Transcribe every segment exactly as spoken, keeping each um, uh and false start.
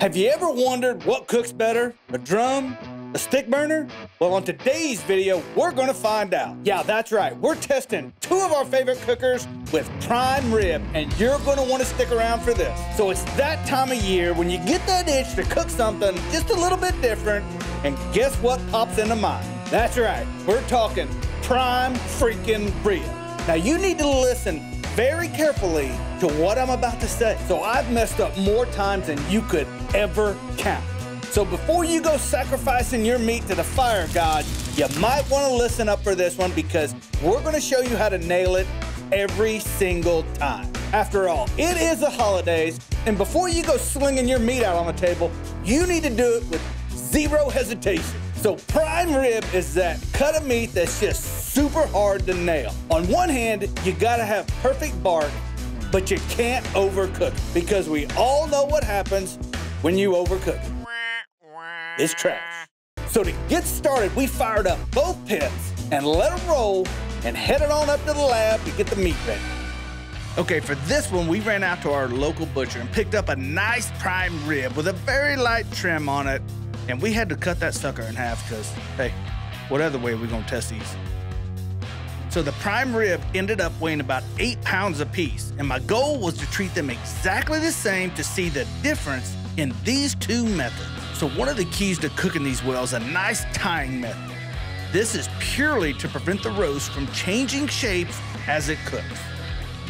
Have you ever wondered what cooks better, a drum, a stick burner? Well, on today's video, we're gonna find out. Yeah, that's right. We're testing two of our favorite cookers with prime rib, and you're gonna wanna stick around for this. So it's that time of year when you get that itch to cook something just a little bit different, and guess what pops into mind? That's right, we're talking prime freaking rib. Now you need to listen very carefully to what I'm about to say. So I've messed up more times than you could ever count. So before you go sacrificing your meat to the fire god, you might want to listen up for this one because we're going to show you how to nail it every single time. After all, it is the holidays, and before you go slinging your meat out on the table, you need to do it with zero hesitation. So prime rib is that cut of meat that's just super hard to nail. On one hand, you gotta have perfect bark, but you can't overcook it because we all know what happens when you overcook it. It's trash. So to get started, we fired up both pits and let them roll and headed on up to the lab to get the meat ready. Okay, for this one, we ran out to our local butcher and picked up a nice prime rib with a very light trim on it. And we had to cut that sucker in half because, hey, what other way are we gonna test these? So the prime rib ended up weighing about eight pounds a piece, and my goal was to treat them exactly the same to see the difference in these two methods. So one of the keys to cooking these well is a nice tying method. This is purely to prevent the roast from changing shapes as it cooks.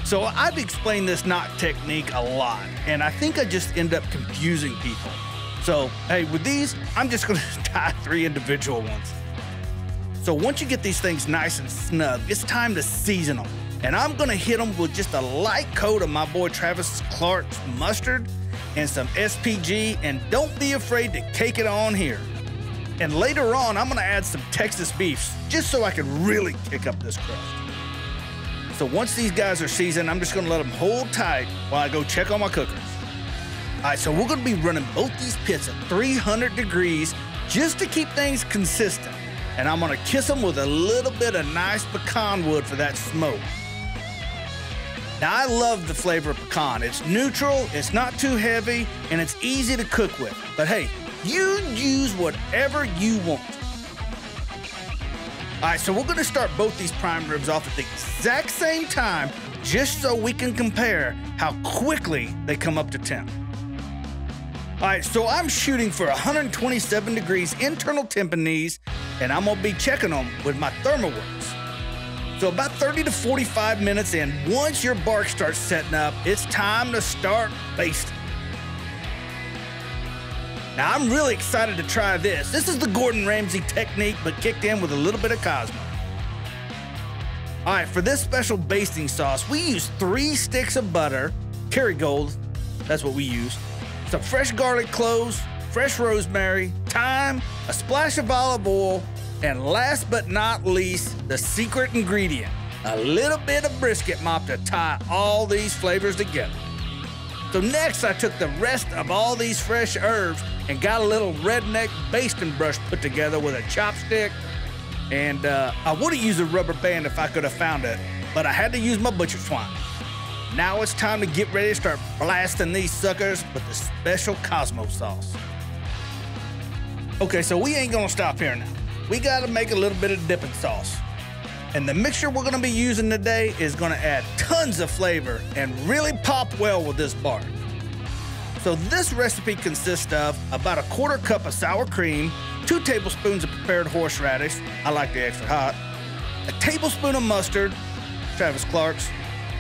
So I've explained this knot technique a lot, and I think I just end up confusing people. So, hey, with these, I'm just gonna tie three individual ones. So once you get these things nice and snug, it's time to season them. And I'm gonna hit them with just a light coat of my boy Travis Clark's mustard and some S P G, and don't be afraid to take it on here. And later on, I'm gonna add some Texas beefs just so I can really kick up this crust. So once these guys are seasoned, I'm just gonna let them hold tight while I go check on my cookers. All right, so we're gonna be running both these pits at three hundred degrees just to keep things consistent. And I'm gonna kiss them with a little bit of nice pecan wood for that smoke. Now, I love the flavor of pecan. It's neutral, it's not too heavy, and it's easy to cook with. But hey, you use whatever you want. All right, so we're gonna start both these prime ribs off at the exact same time just so we can compare how quickly they come up to temp. All right, so I'm shooting for one hundred twenty-seven degrees internal temp in these, and I'm gonna be checking them with my Thermoworks. So about thirty to forty-five minutes in, once your bark starts setting up, it's time to start basting. Now, I'm really excited to try this. This is the Gordon Ramsay technique, but kicked in with a little bit of Cosmo. All right, for this special basting sauce, we use three sticks of butter, Kerrygold, that's what we use, some fresh garlic cloves, fresh rosemary, thyme, a splash of olive oil, and last but not least, the secret ingredient, a little bit of brisket mop to tie all these flavors together. So next, I took the rest of all these fresh herbs and got a little redneck basting brush put together with a chopstick. And uh, I would've used a rubber band if I could've found it, but I had to use my butcher twine. Now it's time to get ready to start blasting these suckers with the special Cosmo sauce. Okay, so we ain't gonna stop here now. We gotta make a little bit of dipping sauce. And the mixture we're gonna be using today is gonna add tons of flavor and really pop well with this bark. So this recipe consists of about a quarter cup of sour cream, two tablespoons of prepared horseradish, I like the extra hot, a tablespoon of mustard, Travis Clark's,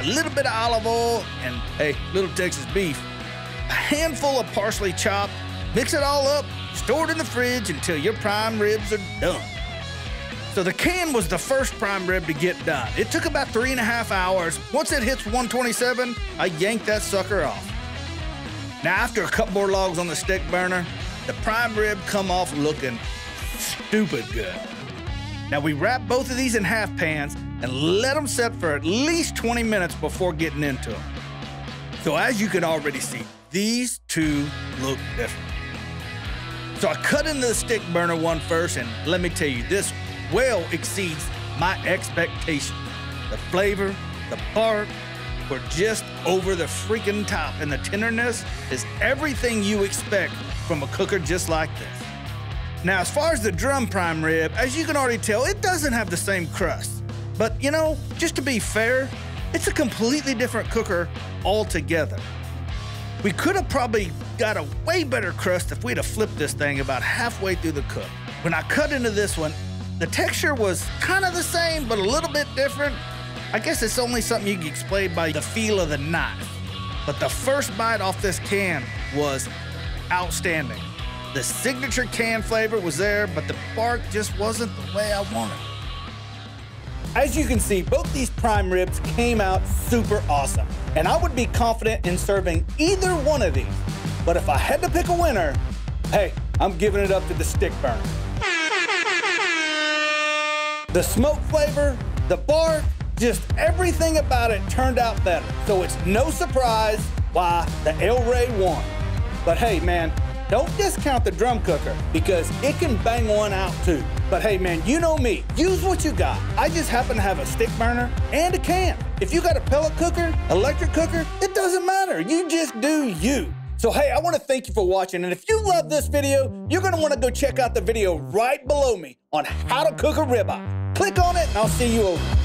a little bit of olive oil, and hey, little Texas beef, a handful of parsley chopped. Mix it all up, store it in the fridge until your prime ribs are done. So the can was the first prime rib to get done. It took about three and a half hours. Once it hits one twenty-seven, I yanked that sucker off. Now, after a couple more logs on the stick burner, the prime rib come off looking stupid good. Now, we wrap both of these in half pans and let them set for at least twenty minutes before getting into them. So as you can already see, these two look different. So I cut into the stick burner one first, and let me tell you, this well exceeds my expectations. The flavor, the bark, were just over the freaking top, and the tenderness is everything you expect from a cooker just like this. Now, as far as the drum prime rib, as you can already tell, it doesn't have the same crust. But, you know, just to be fair, it's a completely different cooker altogether. We could have probably got a way better crust if we'd have flipped this thing about halfway through the cook. When I cut into this one, the texture was kind of the same, but a little bit different. I guess it's only something you can explain by the feel of the knife. But the first bite off this can was outstanding. The signature can flavor was there, but the bark just wasn't the way I wanted. As you can see, both these prime ribs came out super awesome, and I would be confident in serving either one of these. But if I had to pick a winner, hey, I'm giving it up to the stick burn. The smoke flavor, the bark, just everything about it turned out better. So it's no surprise why the El Rey won. But hey, man, don't discount the drum cooker, because it can bang one out too. But hey man, you know me, use what you got. I just happen to have a stick burner and a can. If you got a pellet cooker, electric cooker, it doesn't matter, you just do you. So hey, I wanna thank you for watching, and if you love this video, you're gonna wanna go check out the video right below me on how to cook a ribeye. Click on it and I'll see you over.